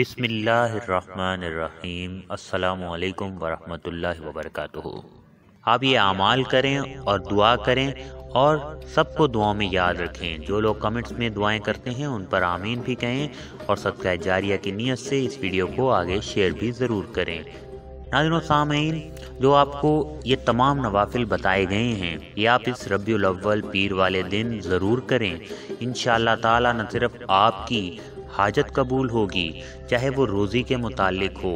बिस्मिल्लाहिर्रहमानिर्रहीम, अस्सलामुअलैकुम वरहमतुल्लाहि वबरकातुहू। आप ये अमाल करें और दुआ करें और सबको दुआओं में याद रखें। जो लोग कमेंट्स में दुआएं करते हैं उन पर आमीन भी कहें और सदका जारिया की नीयत से इस वीडियो को आगे शेयर भी ज़रूर करें। नाज़रीन और सामईन, जो आपको ये तमाम नवाफिल बताए गए हैं ये आप इस रबी उल अव्वल पीर वाले दिन ज़रूर करें। इंशा अल्लाह ताला न सिर्फ आपकी हाजत कबूल होगी, चाहे वो रोज़ी के मुतालिक हो,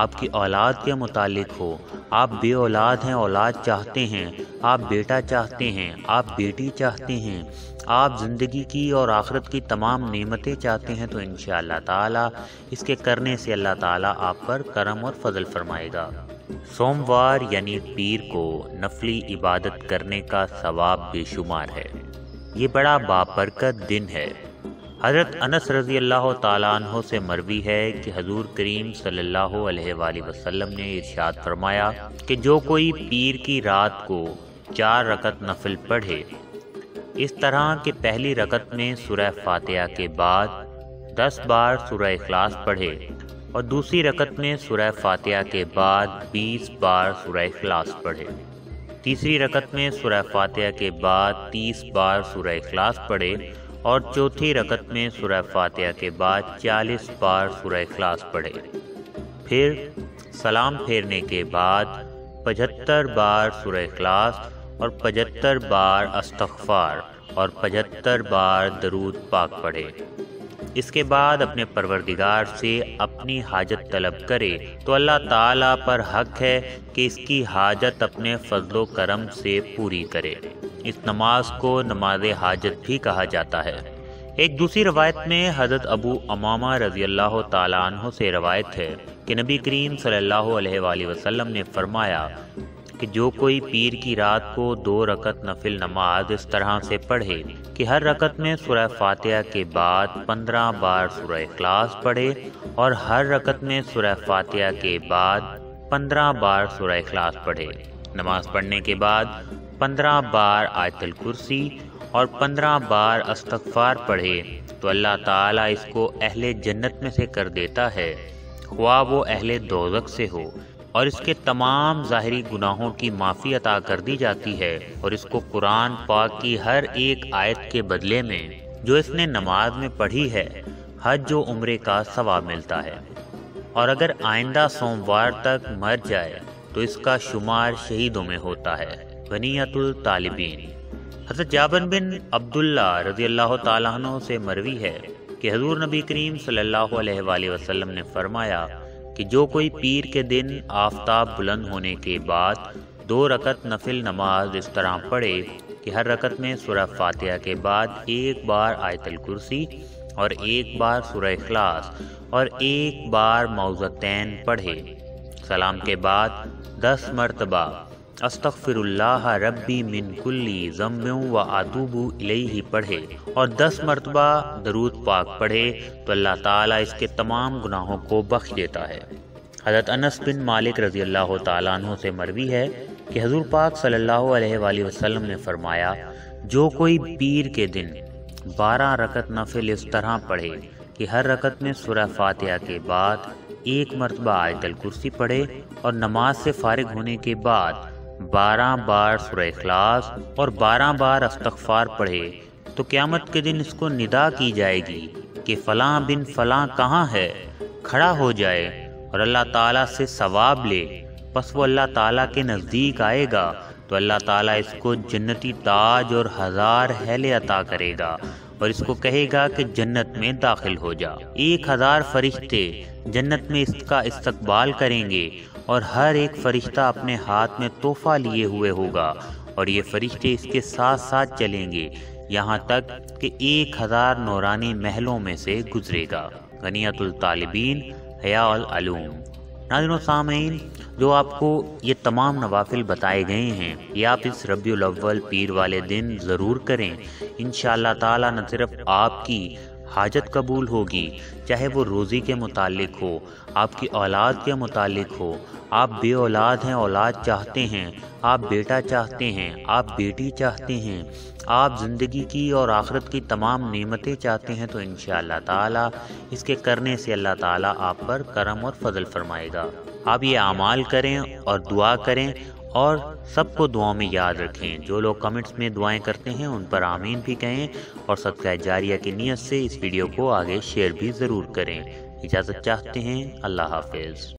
आपकी औलाद के मुतालिक हो। आप बे औलाद हैं, औलाद चाहते हैं, आप बेटा चाहते हैं, आप बेटी चाहते हैं, आप ज़िंदगी की और आखिरत की तमाम नेमतें चाहते हैं, तो इंशा अल्लाह ताला इसके करने से अल्लाह ताला आप पर करम और फजल फरमाएगा। सोमवार यानी पीर को नफली इबादत करने का सवाब बेशुमार है। ये बड़ा बाबरकत दिन है। हज़रत अनस रज़ी अल्लाह ताला अन्हो से मरवी है कि हजूर करीम सल्लल्लाहु अलैहि वसल्लम ने इरशाद फरमाया कि जो कोई पीर की रात को 4 रकत नफिल पढ़े, इस तरह कि पहली रकत में सूरह फातिहा के बाद 10 बार सूरह इखलास पढ़े और दूसरी रकत में सूरह फातिहा के बाद 20 बार सूरह इखलास पढ़े, तीसरी रकत में सूरह फातिहा के बाद 30 बार सूरह इखलास पढ़े और चौथी रकत में सूरह फातिहा के बाद 40 बार सूरह इखलास पढ़े, फिर सलाम फेरने के बाद 75 बार सूरह इखलास और 75 बार अस्तगफार और 75 बार दरूद पाक पढ़े। इसके बाद अपने परवरदिगार से अपनी हाजत तलब करे, तो अल्लाह ताला पर हक है कि इसकी हाजत अपने फजलो करम से पूरी करे। इस नमाज को नमाज हाजत भी कहा जाता है। एक दूसरी रवायत में हज़रत अबू अमामा रज़ी अल्लाह ताला अन्हु से रवायत है कि नबी करीम सल्लल्लाहु अलैहि वसल्लम ने फरमाया कि जो कोई पीर की रात को 2 रकत नफिल नमाज इस तरह से पढ़े कि हर रकत में सूरह फातिहा के बाद 15 बार सूरह इखलास पढ़े और हर रकत में सूरह फातिहा के बाद 15 बार सूरह इखलास पढ़े, नमाज पढ़ने के बाद 15 बार आयतुल कुर्सी और 15 बार अस्तगफार पढ़े, तो अल्लाह ताला इसको अहले जन्नत में से कर देता है, ख्वाह वो अहले दोज़ख से हो, और इसके तमाम ज़ाहिरी गुनाहों की माफ़ी अता कर दी जाती है। और इसको कुरान पाक की हर एक आयत के बदले में जो इसने नमाज में पढ़ी है, हज व उम्रे का सवाब मिलता है। और अगर आइंदा सोमवार तक मर जाए तो इसका शुमार शहीदों में होता है, वनीयतुल तालिबीन। हज़रत जाबिर बिन अब्दुल्ला रज़ी अल्लाह ताला अन्हु से मरवी है कि हजूर नबी करीम सल्लल्लाहु अलैहि वसल्लम ने फरमाया कि जो कोई पीर के दिन आफ्ताब बुलंद होने के बाद 2 रकत नफिल नमाज इस तरह पढ़े कि हर रकत में सूरह फातिहा के बाद 1 बार आयतुल कुर्सी और 1 बार सूरह इखलास और 1 बार मौज़तैन पढ़े, सलाम के बाद 10 मरतबा अस्तगफिरुल्लाह रब्बी मिन कुल्ली ज़म्बिन व अतूबु इलैहि पढ़े और 10 मरतबा दरूद पाक पढ़े, तो अल्लाह ताला इसके तमाम गुनाहों को बख्श देता है। हज़रत अनस बिन मालिक रज़ी अल्लाह ताला अन्हु से मरवी है कि हजूर पाक सल्लल्लाहु अलैहि वसल्लम ने फरमाया, जो कोई पीर के दिन 12 रकत नफिल इस तरह पढ़े कि हर रकत में सूरह फातिहा के बाद 1 मरतबा आयतुल कुर्सी पढ़े और नमाज से फारिग होने के बाद 12 बार सूरह इखलास और 12 बार अस्तगफार पढ़े, तो क़यामत के दिन इसको निदा की जाएगी कि फ़लाँ बिन फ़लाँ कहाँ है, खड़ा हो जाए और अल्लाह ताला से सवाब ले, बस वो अल्लाह ताला के नज़दीक आएगा तो अल्लाह ताला इसको जन्नती ताज और 1000 हेले अता करेगा और इसको कहेगा कि जन्नत में दाखिल हो जा। 1000 फरिश्ते जन्नत में इसका इस्तकबाल करेंगे और हर एक फ़रिश्ता अपने हाथ में तोहफ़ा लिए हुए होगा और ये फ़रिश्ते इसके साथ साथ चलेंगे यहाँ तक कि 1000 नौरानी महलों में से गुजरेगा। गनियतुल तालिबीन, हयाउल अलूम। नाज़रीन सामईन, जो आपको ये तमाम नवाफिल बताए गए हैं ये आप इस रबी उल अव्वल पीर वाले दिन ज़रूर करें। इंशा अल्लाह ताला न सिर्फ आपकी हाजत कबूल होगी, चाहे वो रोज़ी के मुतालिक हो, आपकी औलाद के मुतालिक हो। आप बे औलाद हैं, औलाद चाहते हैं, आप बेटा चाहते हैं, आप बेटी चाहते हैं, आप ज़िंदगी की और आखिरत की तमाम नेमतें चाहते हैं, तो इंशा अल्लाह ताला इसके करने से अल्लाह ताला आप पर करम और फजल फरमाएगा। आप ये अमाल करें और दुआ करें और सबको दुआओं में याद रखें। जो लोग कमेंट्स में दुआएं करते हैं उन पर आमीन भी कहें और सदका जारिया की नीयत से इस वीडियो को आगे शेयर भी ज़रूर करें। इजाज़त चाहते हैं, अल्लाह हाफिज़।